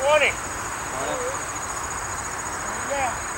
Morning. Morning. Yeah.